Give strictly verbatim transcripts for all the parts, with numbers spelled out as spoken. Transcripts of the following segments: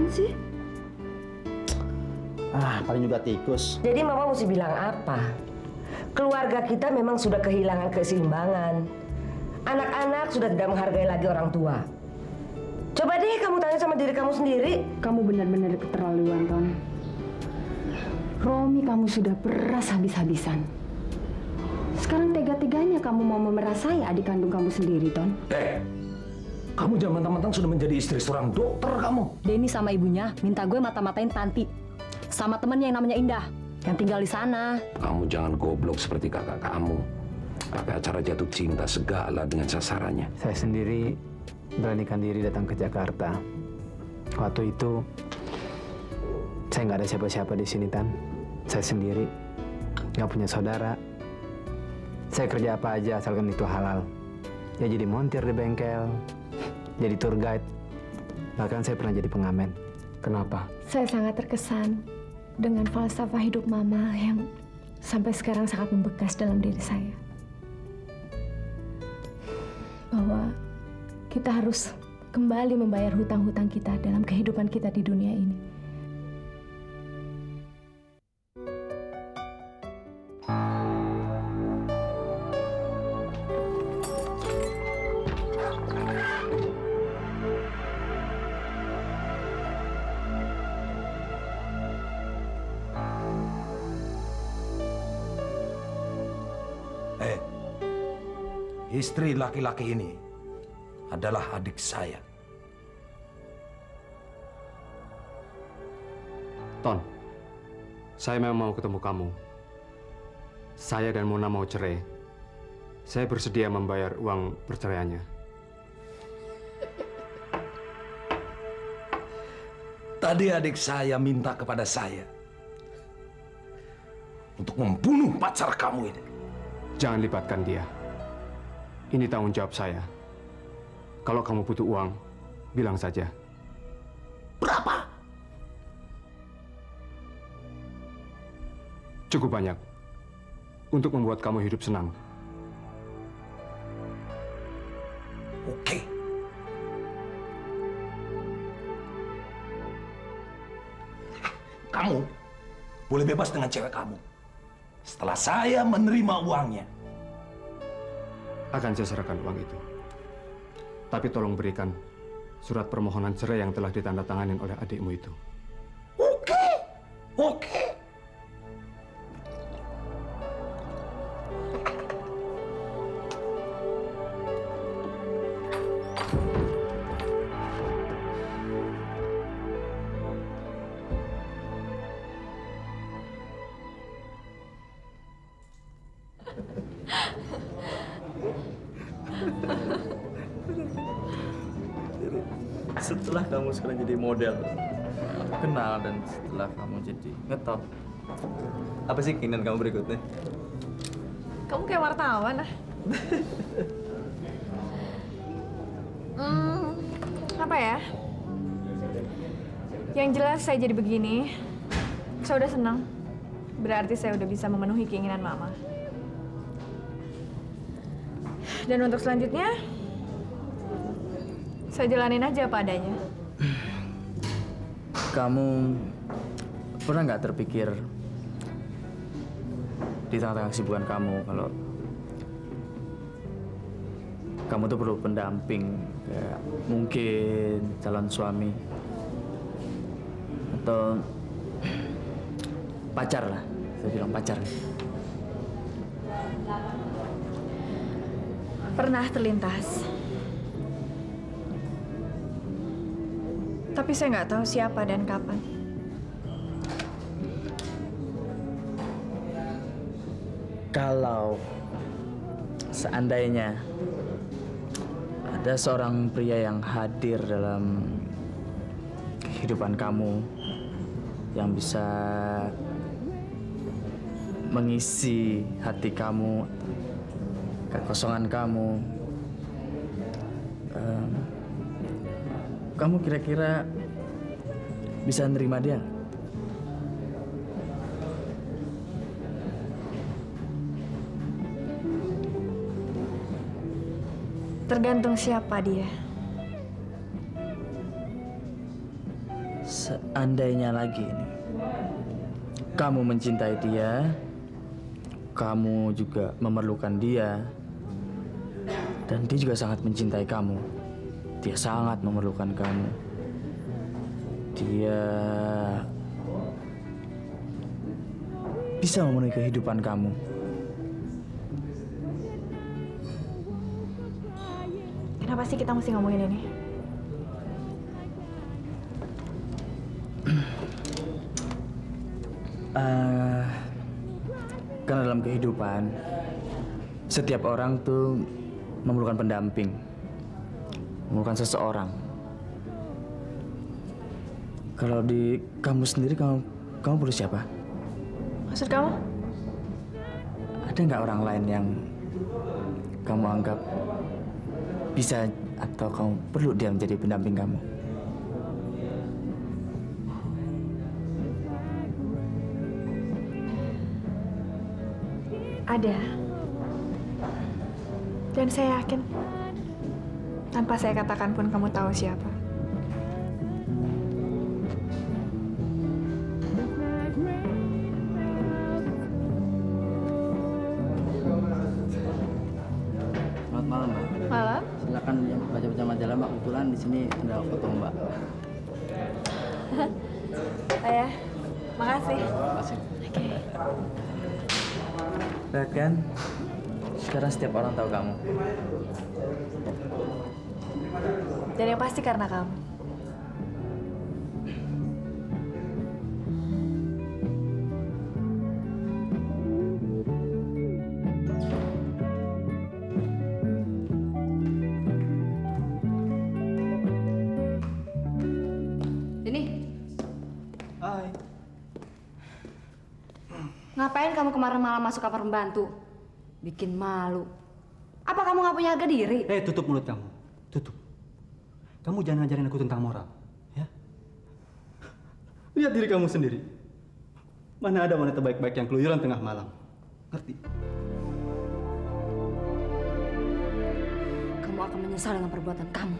apaan sih? Ah, paling juga tikus. Jadi mama mesti bilang apa? Keluarga kita memang sudah kehilangan keseimbangan. Anak-anak sudah tidak menghargai lagi orang tua. Coba deh kamu tanya sama diri kamu sendiri. Kamu benar-benar keterlaluan, Ton. Romi, kamu sudah peras habis-habisan. Sekarang tega-teganya kamu mau memeras saya, adik kandung kamu sendiri, Ton. Eh, kamu jangan mentang-mentang sudah menjadi istri seorang dokter kamu. Denny sama ibunya minta gue mata-matain Tanti. Sama temennya yang namanya Indah, yang tinggal di sana. Kamu jangan goblok seperti kakak kamu. Pakai acara jatuh cinta segala dengan sasarannya. Saya sendiri beranikan diri datang ke Jakarta. Waktu itu, saya nggak ada siapa-siapa di sini, Tan. Saya sendiri, nggak punya saudara. Saya kerja apa aja asalkan itu halal. Ya jadi montir di bengkel, jadi tour guide. Bahkan saya pernah jadi pengamen. Kenapa? Saya sangat terkesan dengan falsafah hidup mama yang sampai sekarang sangat membekas dalam diri saya. Bahwa kita harus kembali membayar hutang-hutang kita dalam kehidupan kita di dunia ini. Istri laki-laki ini adalah adik saya. Ton, saya memang mau ketemu kamu. Saya dan Mona mau cerai. Saya bersedia membayar uang perceraiannya. Tadi adik saya minta kepada saya untuk membunuh pacar kamu ini. Jangan libatkan dia. Ini tanggung jawab saya. Kalau kamu butuh uang, bilang saja. Berapa? Cukup banyak. Untuk membuat kamu hidup senang. Oke. Kamu boleh bebas dengan cewek kamu. Setelah saya menerima uangnya, akan saya serahkan uang itu. Tapi tolong berikan surat permohonan cerai yang telah ditandatangani oleh adikmu itu. Oke, oke. Setelah kamu sekarang jadi model, aku kenal, dan setelah kamu jadi ngetop, apa sih keinginan kamu berikutnya? Kamu kayak wartawan, ah. hmm, apa ya? Yang jelas saya jadi begini, saya udah senang. Berarti saya udah bisa memenuhi keinginan mama. Dan untuk selanjutnya, saya jalanin aja apa adanya. Kamu pernah nggak terpikir di tengah-tengah kesibukan kamu kalau kamu tuh perlu pendamping, kayak mungkin calon suami atau pacar lah, saya bilang pacar. Pernah terlintas. Tapi saya nggak tahu siapa dan kapan. Kalau seandainya ada seorang pria yang hadir dalam kehidupan kamu, yang bisa mengisi hati kamu, kekosongan kamu, um, kamu kira-kira bisa nerima dia? Tergantung siapa dia. Seandainya lagi ini, kamu mencintai dia, kamu juga memerlukan dia, dan dia juga sangat mencintai kamu. Dia sangat memerlukan kamu. Dia bisa memenuhi kehidupan kamu. Kenapa sih kita mesti ngomongin ini? Uh, karena dalam kehidupan, setiap orang tuh memerlukan pendamping, memerlukan seseorang. Kalau di kamu sendiri, kamu, kamu perlu siapa? Maksud kamu? Ada nggak orang lain yang kamu anggap bisa atau kamu perlu dia menjadi pendamping kamu? Ada. Dan saya yakin, tanpa saya katakan pun kamu tahu siapa. Di sini ada foto Mbak. Oh ya, makasih. Makasih. Oke. Okay. Kan, sekarang setiap orang tahu kamu. Dan yang pasti karena kamu. Ngapain kamu kemarin malam masuk kamar pembantu? Bikin malu. Apa kamu nggak punya harga diri? Eh, hey, tutup mulut kamu. Tutup. Kamu jangan ajarin aku tentang moral, ya? Lihat diri kamu sendiri. Mana ada wanita baik-baik yang keluyuran tengah malam? Ngerti? Kamu akan menyesal dengan perbuatan kamu.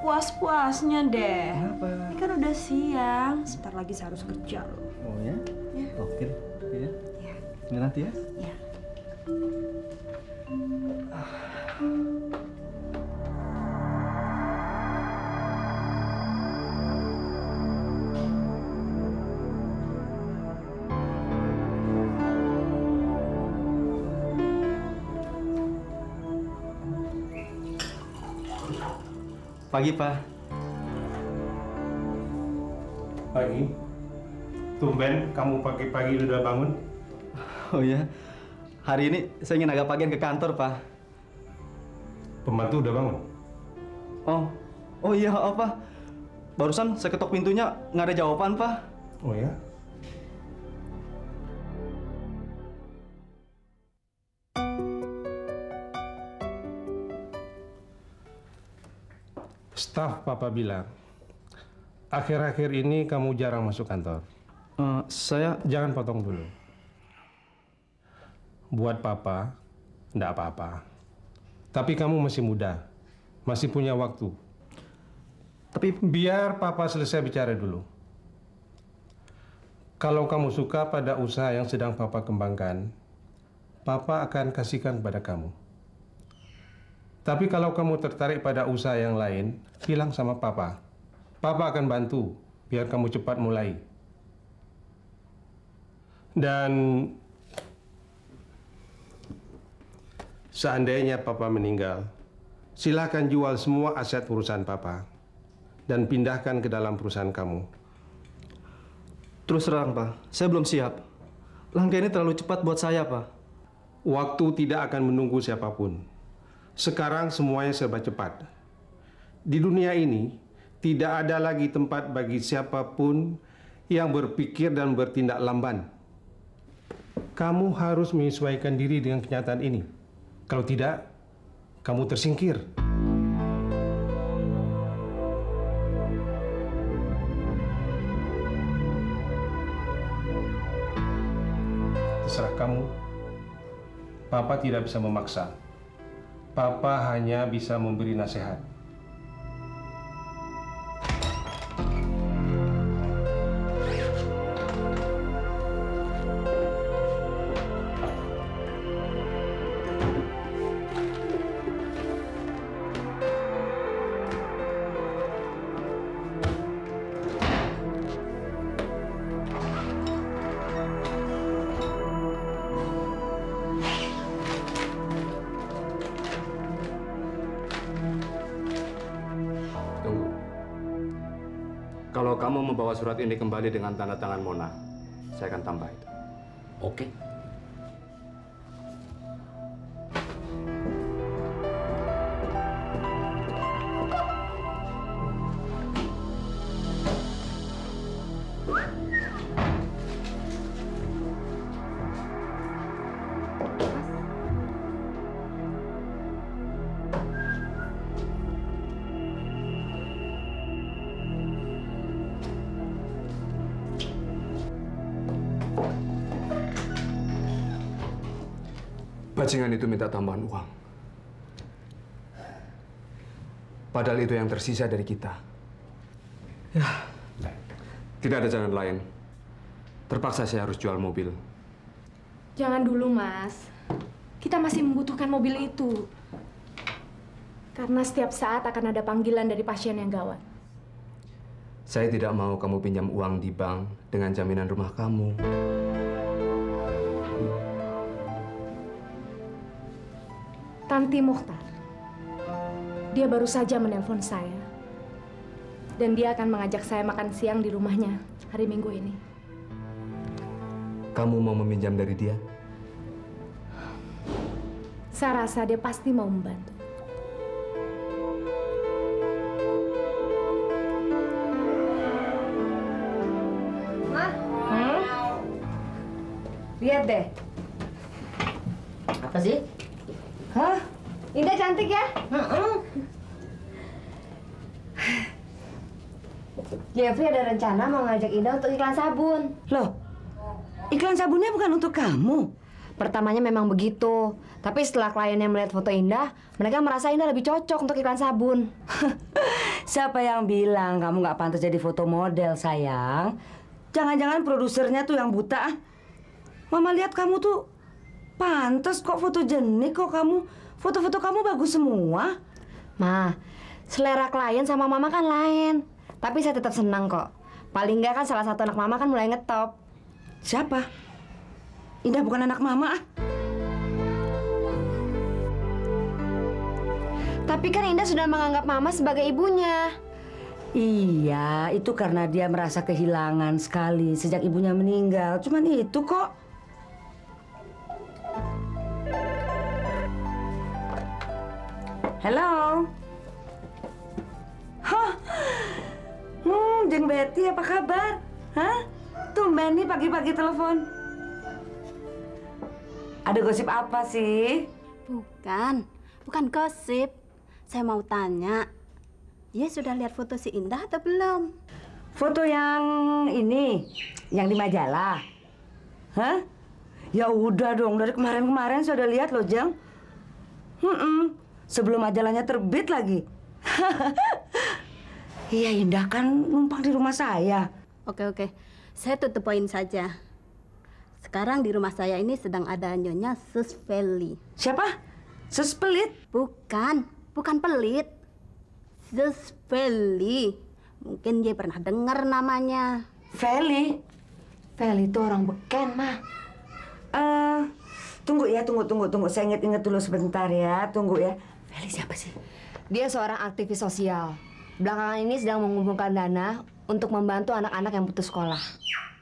Puas-puasnya deh. Kenapa? Ini kan udah siang, sebentar lagi saya harus kerja loh. Oh ya? Ya. Oke, ya. Ya. Nggak nanti ya? Ya. Pagi, Pak. Pagi. Tumben, kamu pagi-pagi udah bangun? Oh ya, hari ini saya ingin agak pagian ke kantor, Pak. Pembantu udah bangun? Oh, oh iya, oh, Pak. Barusan saya ketok pintunya, nggak ada jawaban, Pak. Oh ya? Staf Papa bilang, akhir-akhir ini kamu jarang masuk kantor. Uh, saya... Jangan potong dulu. Buat Papa, enggak apa-apa. Tapi kamu masih muda, masih punya waktu. Tapi... Biar Papa selesai bicara dulu. Kalau kamu suka pada usaha yang sedang Papa kembangkan, Papa akan kasihkan kepada kamu. Tapi kalau kamu tertarik pada usaha yang lain, bilang sama Papa. Papa akan bantu, biar kamu cepat mulai. Dan seandainya Papa meninggal, silakan jual semua aset perusahaan Papa dan pindahkan ke dalam perusahaan kamu. Terus terang, Pak, saya belum siap. Langkah ini terlalu cepat buat saya, Pak. Waktu tidak akan menunggu siapapun. Sekarang semuanya serba cepat. Di dunia ini, tidak ada lagi tempat bagi siapapun yang berpikir dan bertindak lamban. Kamu harus menyesuaikan diri dengan kenyataan ini. Kalau tidak, kamu tersingkir. terserah kamu. Papa tidak bisa memaksa. Papa hanya bisa memberi nasihat. Kalau kamu membawa surat ini kembali dengan tanda tangan Mona, saya akan tambah itu. Oke. Bajingan itu minta tambahan uang. Padahal itu yang tersisa dari kita. Ya, tidak ada jalan lain. Terpaksa saya harus jual mobil. Jangan dulu, Mas. Kita masih membutuhkan mobil itu. Karena setiap saat akan ada panggilan dari pasien yang gawat. Saya tidak mau kamu pinjam uang di bank dengan jaminan rumah kamu. Tanti Mochtar, dia baru saja menelpon saya. Dan dia akan mengajak saya makan siang di rumahnya hari Minggu ini. Kamu mau meminjam dari dia? Saya rasa dia pasti mau membantu. Ma, hmm? Lihat deh. Apa sih? Hah? Indah cantik ya? Uh-uh. Jeffrey ada rencana mau ngajak Indah untuk iklan sabun. Loh, iklan sabunnya bukan untuk kamu. Pertamanya memang begitu. Tapi setelah kliennya melihat foto Indah, mereka merasa Indah lebih cocok untuk iklan sabun. Siapa yang bilang kamu nggak pantas jadi foto model, sayang? Jangan-jangan produsernya tuh yang buta. Mama lihat kamu tuh pantes kok, fotogenik kok kamu. Foto-foto kamu bagus semua. Ma, selera klien sama mama kan lain. Tapi saya tetap senang kok. Paling nggak kan salah satu anak mama kan mulai ngetop. Siapa? Indah bukan anak mama, ah. Tapi kan Indah sudah menganggap mama sebagai ibunya. Iya, itu karena dia merasa kehilangan sekali sejak ibunya meninggal. Cuman itu kok. Halo. Hah? Hmm, Jeng Betty apa kabar? Hah? Tumben nih pagi-pagi telepon. Ada gosip apa sih? Bukan, bukan gosip. Saya mau tanya, dia sudah lihat foto si Indah atau belum? Foto yang ini, yang di majalah. Hah? Ya udah dong, dari kemarin-kemarin sudah lihat loh, Jeng. Hmm-mm. Sebelum majalahnya terbit lagi. Iya, Indah kan numpang di rumah saya. Oke, oke. Saya tutup poin saja. Sekarang di rumah saya ini sedang ada nyonya Sus Feli. Siapa? Sus Pelit? Bukan. Bukan pelit. Sus Feli. Mungkin dia pernah dengar namanya. Feli? Feli itu orang beken, Ma. Eh... Uh... Tunggu ya, tunggu, tunggu, tunggu. Saya inget-inget dulu sebentar ya, tunggu ya. Feli siapa sih? Dia seorang aktivis sosial. Belakangan ini sedang mengumpulkan dana untuk membantu anak-anak yang putus sekolah.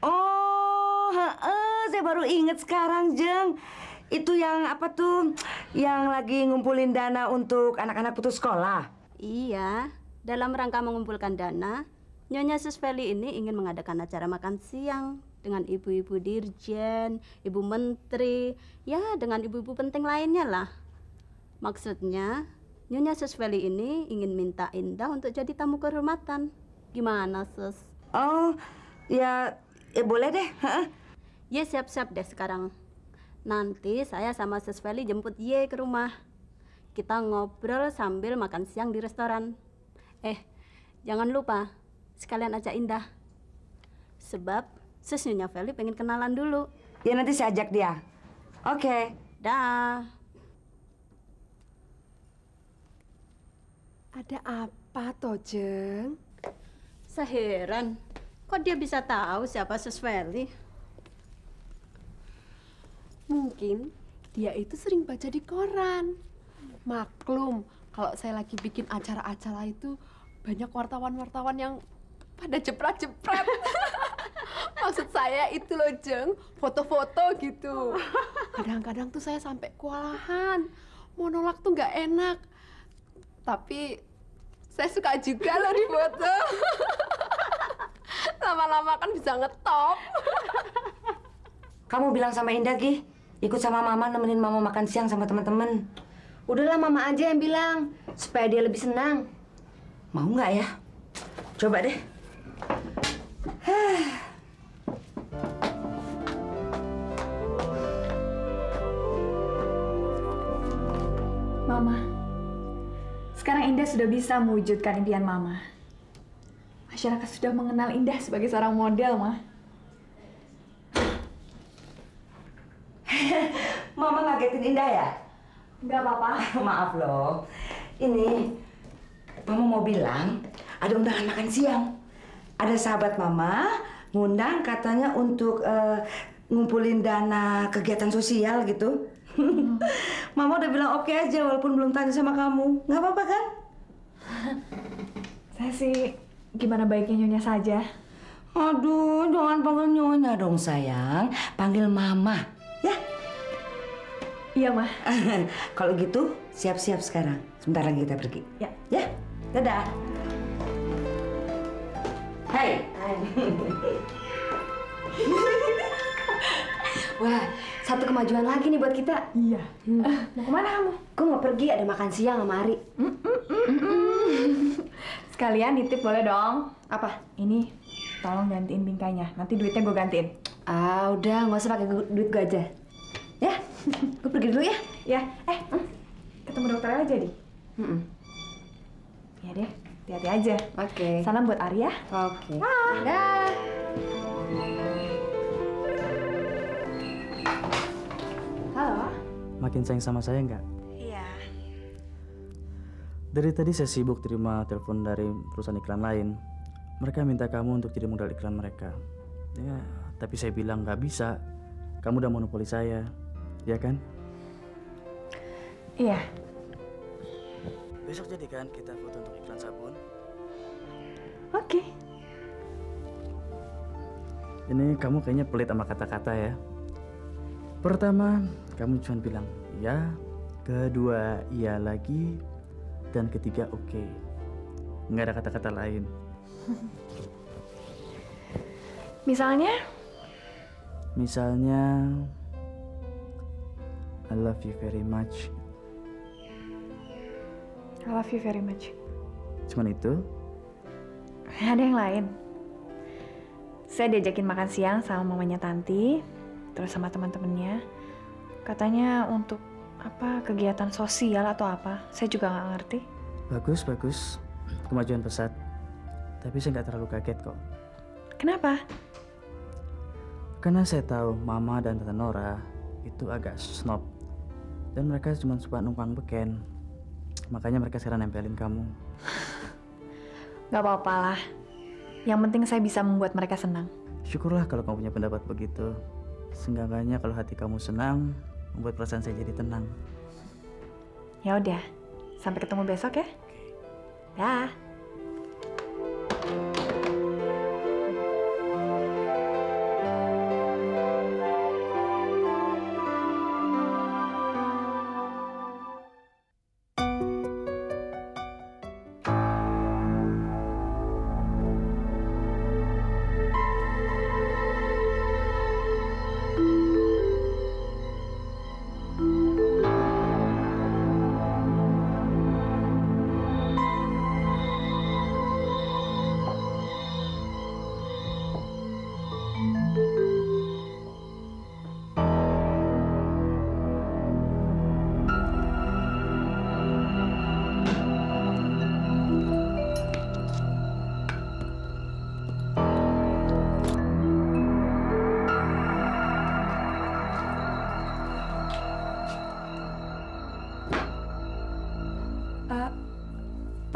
Oh, he-he, saya baru inget sekarang, Jeng. Itu yang apa tuh? Yang lagi ngumpulin dana untuk anak-anak putus sekolah? Iya, dalam rangka mengumpulkan dana, Nyonya Sus Feli ini ingin mengadakan acara makan siang dengan ibu-ibu dirjen, ibu menteri, ya dengan ibu-ibu penting lainnya lah. Maksudnya, Nyonya Sus Feli ini ingin minta Indah untuk jadi tamu kehormatan. Gimana, Sus? Oh, ya, ya boleh deh. Ha? Ya siap-siap deh sekarang. Nanti saya sama Sus Feli jemput Ye ke rumah. Kita ngobrol sambil makan siang di restoran. Eh, jangan lupa sekalian ajak Indah. Sebab Sus Nyonya Feli pengen kenalan dulu. Ya nanti saya ajak dia. Oke, okay. Dah. Ada apa Tojeng? Seheran, kok dia bisa tahu siapa Sus Feli? Mungkin dia itu sering baca di koran. Maklum, kalau saya lagi bikin acara-acara itu banyak wartawan-wartawan yang pada jepret-jepret. Maksud saya itu loh Jeng, foto-foto gitu. Kadang-kadang tuh saya sampai kewalahan. Monolog tuh nggak enak. Tapi saya suka juga loh di foto. Lama-lama kan bisa ngetop. Kamu bilang sama Indah, Gi, ikut sama Mama nemenin Mama makan siang sama teman-teman. Udahlah Mama aja yang bilang, supaya dia lebih senang. Mau nggak ya? Coba deh. Mama, sekarang Indah sudah bisa mewujudkan impian Mama. Masyarakat sudah mengenal Indah sebagai seorang model, Ma. Mama ngagetin Indah ya? Enggak apa-apa. Maaf loh. Ini, Mama mau bilang ada undangan makan siang. Ada sahabat Mama ngundang katanya untuk uh, ngumpulin dana kegiatan sosial gitu. Hmm. Mama udah bilang oke okay aja walaupun belum tanya sama kamu. Nggak apa-apa kan? Saya sih gimana baiknya Nyonya saja. Aduh, jangan panggil Nyonya dong sayang. Panggil Mama, ya? Iya, Ma. Kalau gitu, siap-siap sekarang. Sebentar lagi kita pergi. Ya. Ya? Dadah. Hai. Hai. Wah, satu kemajuan lagi nih buat kita. Iya. Hmm. Uh, mau kemana kamu? Gue mau pergi, ada makan siang sama Ari. Mm -mm -mm -mm. Sekalian nitip boleh dong? Apa? Ini, tolong gantiin bingkainya. Nanti duitnya gue gantiin. Ah, udah. Nggak usah pakai duit gue aja. Ya? Gue pergi dulu ya. Ya. Eh, hmm? Ketemu dokternya aja, Di? Hmm. Ya deh, hati-hati aja. Oke. Okay. Salam buat Arya. Oke. Okay. Dah. Halo. Makin sayang sama saya nggak? Iya. Dari tadi saya sibuk terima telepon dari perusahaan iklan lain. Mereka minta kamu untuk jadi modal iklan mereka. Ya, tapi saya bilang nggak bisa. Kamu udah monopoli saya. Ya kan? Iya. Besok jadi kan kita foto untuk iklan sabun? Oke. Okay. Ini kamu kayaknya pelit sama kata-kata ya. Pertama, kamu cuma bilang iya. Kedua, iya lagi. Dan ketiga, oke. Okay. Nggak ada kata-kata lain. Misalnya? Misalnya... I love you very much. I love you very much. Cuman itu? Ada yang lain. Saya diajakin makan siang sama mamanya Tanti, terus sama teman-temannya. Katanya untuk apa kegiatan sosial atau apa? Saya juga nggak ngerti. Bagus bagus, kemajuan pesat. Tapi saya nggak terlalu kaget kok. Kenapa? Karena saya tahu Mama dan Tante Nora itu agak snob. Dan mereka cuma suka numpang beken. Makanya mereka sekarang nempelin kamu. Gak apa-apa lah. Yang penting saya bisa membuat mereka senang. Syukurlah kalau kamu punya pendapat begitu. Seenggaknya kalau hati kamu senang, membuat perasaan saya jadi tenang. Ya udah, sampai ketemu besok ya. Dah.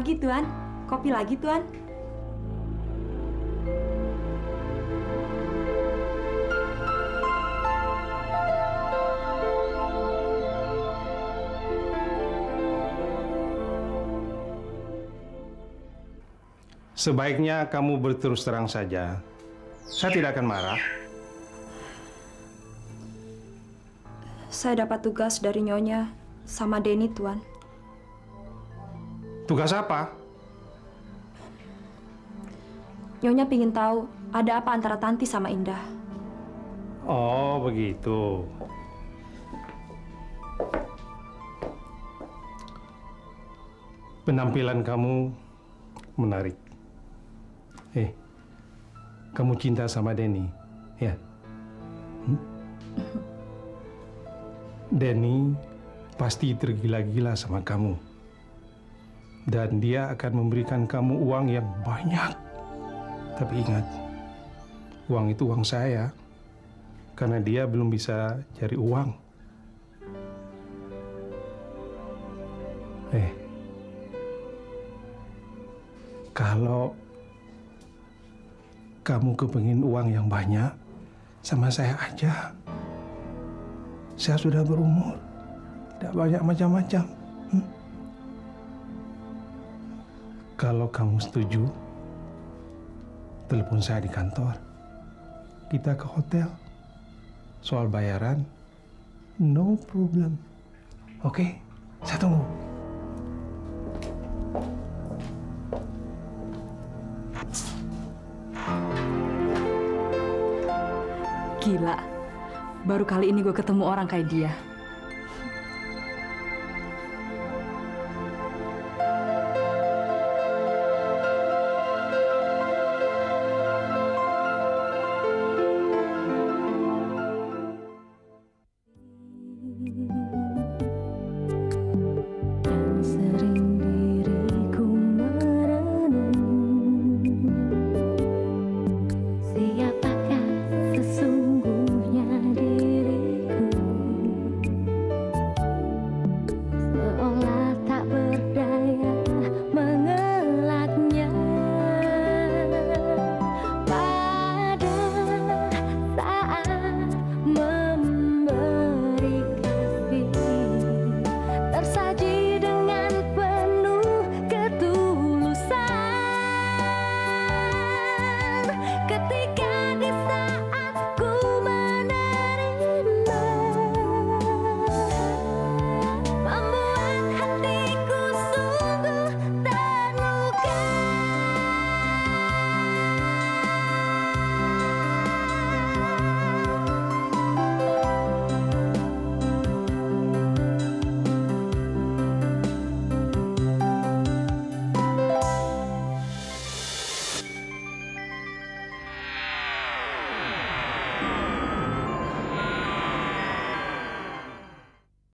lagi, Tuan. Kopi lagi, Tuan. Sebaiknya kamu berterus terang saja. Saya tidak akan marah. Saya dapat tugas dari Nyonya sama Denny, Tuan. Tugas apa? Nyonya pingin tahu ada apa antara Tanti sama Indah. Oh, begitu. Penampilan kamu menarik. Eh, kamu cinta sama Denny, ya? Hmm? Denny pasti tergila-gila sama kamu. Dan dia akan memberikan kamu uang yang banyak. Tapi ingat, uang itu uang saya. Karena dia belum bisa cari uang. Eh, kalau kamu kepengin uang yang banyak, sama saya aja. Saya sudah berumur, tidak banyak macam-macam. Hmm? Kalau kamu setuju, telepon saya di kantor. Kita ke hotel. Soal bayaran, no problem. Oke, saya tunggu. Gila, baru kali ini gue ketemu orang kayak dia.